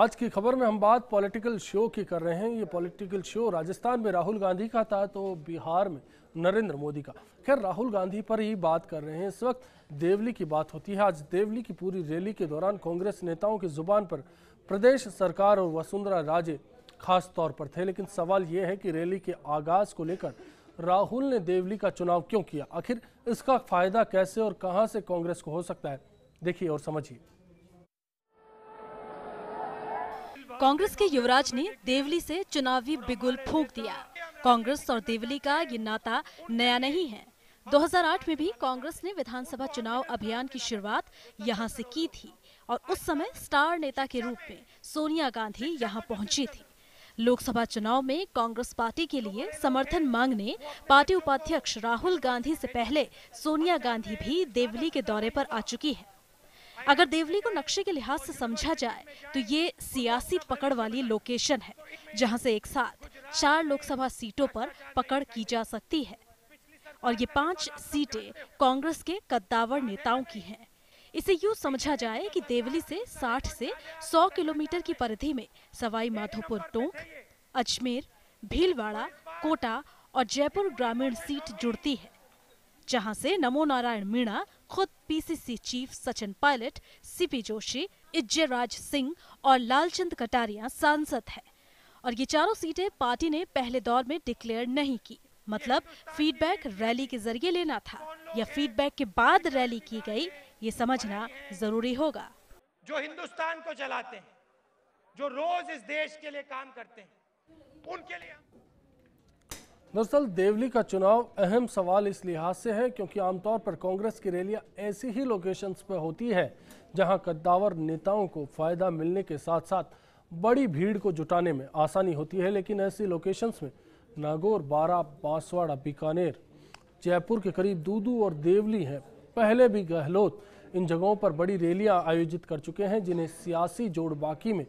आज की खबर में हम बात पॉलिटिकल शो की कर रहे हैं। ये पॉलिटिकल शो राजस्थान में राहुल गांधी का था तो बिहार में नरेंद्र मोदी का। खैर राहुल गांधी पर ही बात कर रहे हैं। इस वक्त देवली की बात होती है। आज देवली की पूरी रैली के दौरान कांग्रेस नेताओं की जुबान पर प्रदेश सरकार और वसुंधरा राजे खास तौर पर थे, लेकिन सवाल ये है कि रैली के आगाज को लेकर राहुल ने देवली का चुनाव क्यों किया? आखिर इसका फायदा कैसे और कहाँ से कांग्रेस को हो सकता है, देखिए और समझिए। कांग्रेस के युवराज ने देवली से चुनावी बिगुल फूंक दिया। कांग्रेस और देवली का ये नाता नया नहीं है। 2008 में भी कांग्रेस ने विधानसभा चुनाव अभियान की शुरुआत यहां से की थी और उस समय स्टार नेता के रूप में सोनिया गांधी यहां पहुंची थी। लोकसभा चुनाव में कांग्रेस पार्टी के लिए समर्थन मांगने पार्टी उपाध्यक्ष राहुल गांधी से पहले सोनिया गांधी भी देवली के दौरे पर आ चुकी है। अगर देवली को नक्शे के लिहाज से समझा जाए तो ये सियासी पकड़ वाली लोकेशन है, जहां से एक साथ 4 लोकसभा सीटों पर पकड़ की जा सकती है और ये 5 सीटें कांग्रेस के कद्दावर नेताओं की हैं। इसे यूं समझा जाए कि देवली से 60 से 100 किलोमीटर की परिधि में सवाई माधोपुर टोंक, अजमेर, भीलवाड़ा, कोटा और जयपुर ग्रामीण सीट जुड़ती है, जहां से नमो नारायण मीणा, खुद PCC chief Sachin Pilot, CP Joshi, Ijjeraj Singh और लालचंद कटारिया सांसद हैं और ये चारों सीटें पार्टी ने पहले दौर में डिक्लेयर नहीं की। मतलब फीडबैक रैली के जरिए लेना था या फीडबैक के बाद रैली की गई, ये समझना जरूरी होगा। जो हिंदुस्तान को चलाते हैं, जो रोज इस देश के लिए काम करते हैं, उनके लिए। दरअसल देवली का चुनाव अहम सवाल इस लिहाज से है क्योंकि आमतौर पर कांग्रेस की रैलियां ऐसी ही लोकेशंस पर होती है जहां कद्दावर नेताओं को फायदा मिलने के साथ साथ बड़ी भीड़ को जुटाने में आसानी होती है। लेकिन ऐसी लोकेशंस में नागौर, बारा, बांसवाड़ा, बीकानेर, जयपुर के करीब दूदू और देवली है। पहले भी गहलोत इन जगहों पर बड़ी रैलियाँ आयोजित कर चुके हैं जिन्हें सियासी जोड़ बाकी में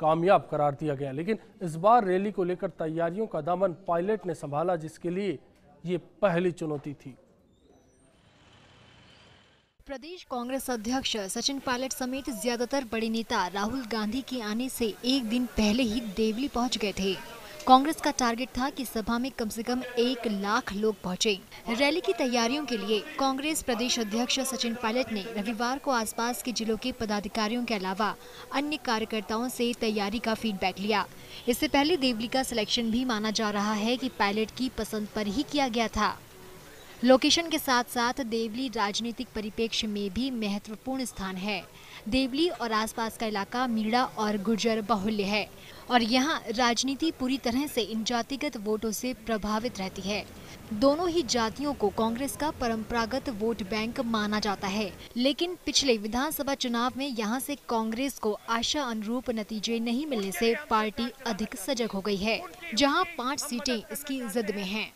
कामयाब करार दिया गया। लेकिन इस बार रैली को लेकर तैयारियों का दामन पायलट ने संभाला, जिसके लिए ये पहली चुनौती थी। प्रदेश कांग्रेस अध्यक्ष सचिन पायलट समेत ज्यादातर बड़े नेता राहुल गांधी के आने से एक दिन पहले ही देवली पहुंच गए थे। कांग्रेस का टारगेट था कि सभा में कम से कम 1 लाख लोग पहुंचे। रैली की तैयारियों के लिए कांग्रेस प्रदेश अध्यक्ष सचिन पायलट ने रविवार को आसपास के जिलों के पदाधिकारियों के अलावा अन्य कार्यकर्ताओं से तैयारी का फीडबैक लिया। इससे पहले देवली का सिलेक्शन भी माना जा रहा है कि पायलट की पसंद पर ही किया गया था। लोकेशन के साथ साथ देवली राजनीतिक परिप्रेक्ष्य में भी महत्वपूर्ण स्थान है। देवली और आसपास का इलाका मीणा और गुर्जर बाहुल्य है और यहाँ राजनीति पूरी तरह से इन जातिगत वोटों से प्रभावित रहती है। दोनों ही जातियों को कांग्रेस का परंपरागत वोट बैंक माना जाता है, लेकिन पिछले विधानसभा चुनाव में यहाँ से कांग्रेस को आशा अनुरूप नतीजे नहीं मिलने से पार्टी अधिक सजग हो गई है। जहाँ 5 सीटें इसकी जद में हैं,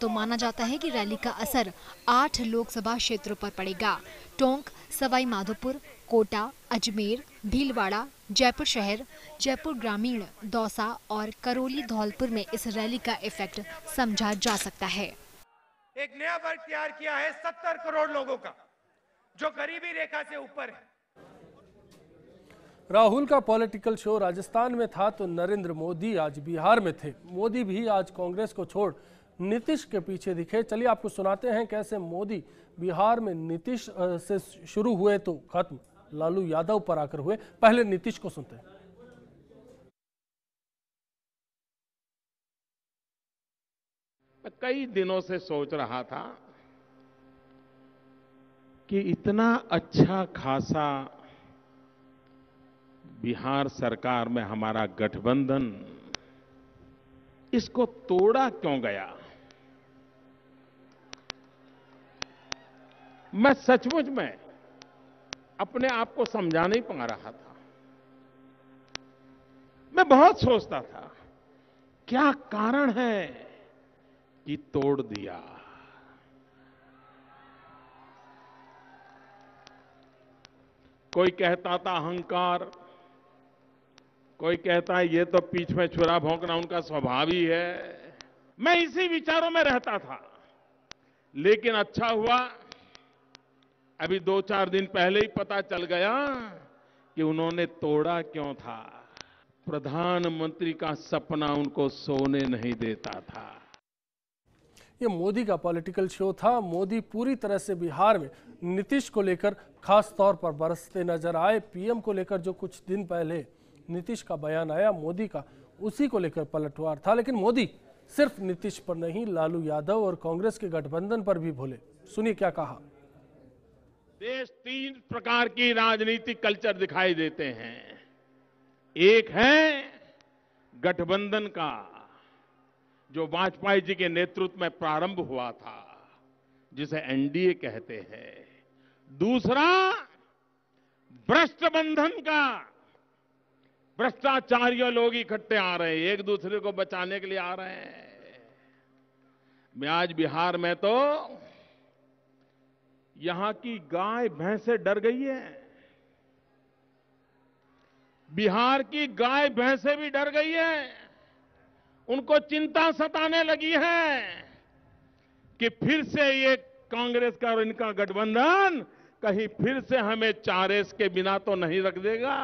तो माना जाता है कि रैली का असर 8 लोकसभा क्षेत्रों पर पड़ेगा। टोंक, सवाई माधोपुर, कोटा, अजमेर, भीलवाड़ा, जयपुर शहर, जयपुर ग्रामीण, दौसा और करौली धौलपुर में इस रैली का इफेक्ट समझा जा सकता है। एक नया वर्ग तैयार किया है 70 करोड़ लोगों का, जो गरीबी रेखा से ऊपर है। राहुल का पॉलिटिकल शो राजस्थान में था तो नरेंद्र मोदी आज बिहार में थे। मोदी भी आज कांग्रेस को छोड़ नीतीश के पीछे दिखे। चलिए आपको सुनाते हैं कैसे मोदी बिहार में नीतीश से शुरू हुए तो खत्म लालू यादव पर आकर हुए। पहले नीतीश को सुनते हैं। कई दिनों से सोच रहा था कि इतना अच्छा खासा बिहार सरकार में हमारा गठबंधन, इसको तोड़ा क्यों गया। मैं सचमुच में अपने आप को समझा नहीं पा रहा था। मैं बहुत सोचता था क्या कारण है कि तोड़ दिया। कोई कहता था अहंकार, कोई कहता है ये तो पीठ में छुरा भोंकना उनका स्वभाव ही है। मैं इसी विचारों में रहता था, लेकिन अच्छा हुआ अभी 2-4 दिन पहले ही पता चल गया कि उन्होंने तोड़ा क्यों था। प्रधानमंत्री का सपना उनको सोने नहीं देता था। ये मोदी का पॉलिटिकल शो था। मोदी पूरी तरह से बिहार में नीतीश को लेकर खास तौर पर बरसते नजर आए। पीएम को लेकर जो कुछ दिन पहले नीतीश का बयान आया मोदी का, उसी को लेकर पलटवार था। लेकिन मोदी सिर्फ नीतीश पर नहीं, लालू यादव और कांग्रेस के गठबंधन पर भी बोले। सुनिए क्या कहा। देश तीन प्रकार की राजनीतिक कल्चर दिखाई देते हैं। एक है गठबंधन का, जो वाजपेयी जी के नेतृत्व में प्रारंभ हुआ था, जिसे एनडीए कहते हैं। दूसरा भ्रष्टबंधन का, भ्रष्टाचारियों लोग इकट्ठे आ रहे हैं, एक दूसरे को बचाने के लिए आ रहे हैं। मैं आज बिहार में तो यहां की गाय भैंसे डर गई है, बिहार की गाय भैंसे भी डर गई है। उनको चिंता सताने लगी है कि फिर से ये कांग्रेस का और इनका गठबंधन कहीं फिर से हमें चारेस के बिना तो नहीं रख देगा।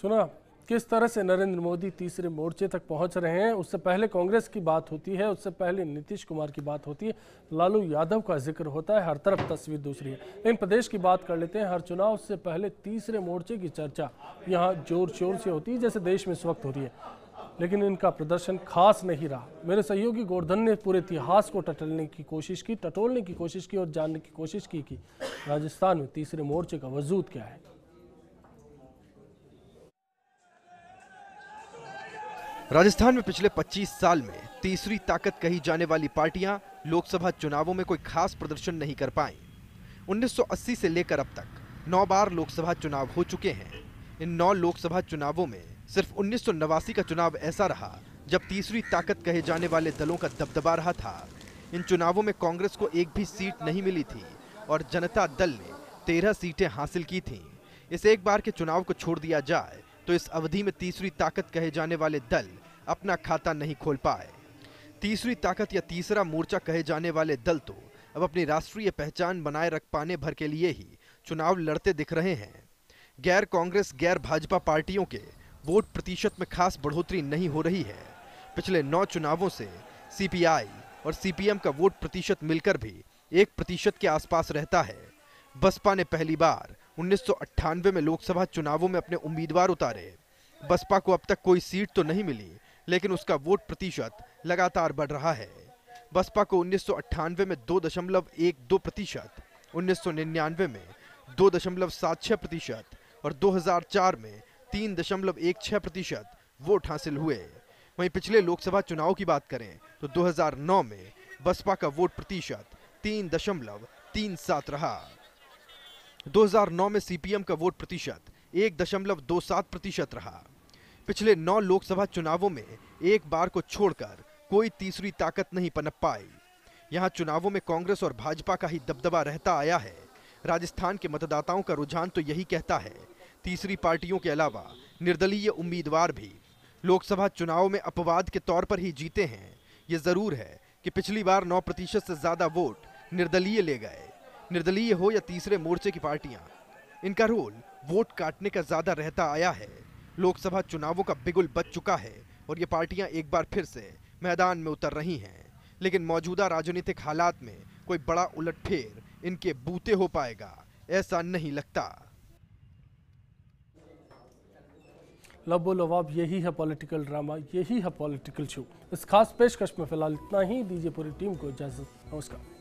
सुना किस तरह से नरेंद्र मोदी तीसरे मोर्चे तक पहुंच रहे हैं। उससे पहले कांग्रेस की बात होती है, उससे पहले नीतीश कुमार की बात होती है, लालू यादव का जिक्र होता है। हर तरफ तस्वीर दूसरी है। लेकिन प्रदेश की बात कर लेते हैं। हर चुनाव से पहले तीसरे मोर्चे की चर्चा यहाँ जोर शोर से होती है, जैसे देश में इस वक्त हो रही है। लेकिन इनका प्रदर्शन खास नहीं रहा। मेरे सहयोगी गोर्धन ने पूरे इतिहास को टटोलने की कोशिश की और जानने की कोशिश की कि राजस्थान में तीसरे मोर्चे का वजूद क्या है। राजस्थान में पिछले 25 साल में तीसरी ताकत कही जाने वाली पार्टियां लोकसभा चुनावों में कोई खास प्रदर्शन नहीं कर पाई। 1980 से लेकर अब तक 9 बार लोकसभा चुनाव हो चुके हैं। इन 9 लोकसभा चुनावों में सिर्फ 1989 का चुनाव ऐसा रहा जब तीसरी ताकत कहे जाने वाले दलों का दबदबा रहा था। इन चुनावों में कांग्रेस को एक भी सीट नहीं मिली थी और जनता दल ने 13 सीटें हासिल की थीं। इस एक बार के चुनाव को छोड़ दिया जाए तो इस अवधि में तीसरी ताकत कहे जाने वाले दल अपना खाता नहीं खोल पाए। तीसरी ताकत या तीसरा मोर्चा कहे जाने वाले दल तो अब अपनी राष्ट्रीय पहचान बनाए रख पाने भर के लिए ही चुनाव लड़ते दिख रहे हैं। गैर कांग्रेस गैर भाजपा पार्टियों के वोट प्रतिशत में खास बढ़ोतरी नहीं हो रही है। पिछले 9 चुनावों से सीपीआई और सीपीएम का वोट प्रतिशत मिलकर भी 1% के आसपास रहता है। बसपा ने पहली बार 1998 में लोकसभा चुनावों में अपने उम्मीदवार उतारे। बसपा को अब तक कोई सीट तो नहीं मिली, लेकिन उसका वोट प्रतिशत लगातार बढ़ रहा है। बसपा को 1998 में 2.12%, 1999 में 2.76% और 2004 में 3.16% वोट हासिल हुए। वहीं पिछले लोकसभा चुनाव की बात करें तो 2009 में बसपा का वोट प्रतिशत 3.37 रहा। 2009 में सीपीएम का वोट प्रतिशत 1.27% रहा। पिछले 9 लोकसभा चुनावों में एक बार को छोड़कर कोई तीसरी ताकत नहीं पनप पाई। यहाँ चुनावों में कांग्रेस और भाजपा का ही दबदबा रहता आया है। राजस्थान के मतदाताओं का रुझान तो यही कहता है। तीसरी पार्टियों के अलावा निर्दलीय उम्मीदवार भी लोकसभा चुनाव में अपवाद के तौर पर ही जीते हैं। ये जरूर है कि पिछली बार 9% से ज्यादा वोट निर्दलीय ले गए। निर्दलीय हो या तीसरे मोर्चे की पार्टियां, इनका रोल वोट काटने का ज्यादा रहता आया है। लोकसभा चुनावों का बिगुल बच चुका है और ये पार्टियां एक बार फिर से मैदान में उतर रही हैं। लेकिन मौजूदा राजनीतिक हालात में कोई बड़ा उलटफेर इनके बूते हो पाएगा ऐसा नहीं लगता। लबो लबाब यही है पॉलिटिकल ड्रामा, यही है पॉलिटिकल शो। इस खास पेशकश में फिलहाल इतना ही। दीजिए पूरी टीम को इजाजत। नमस्कार।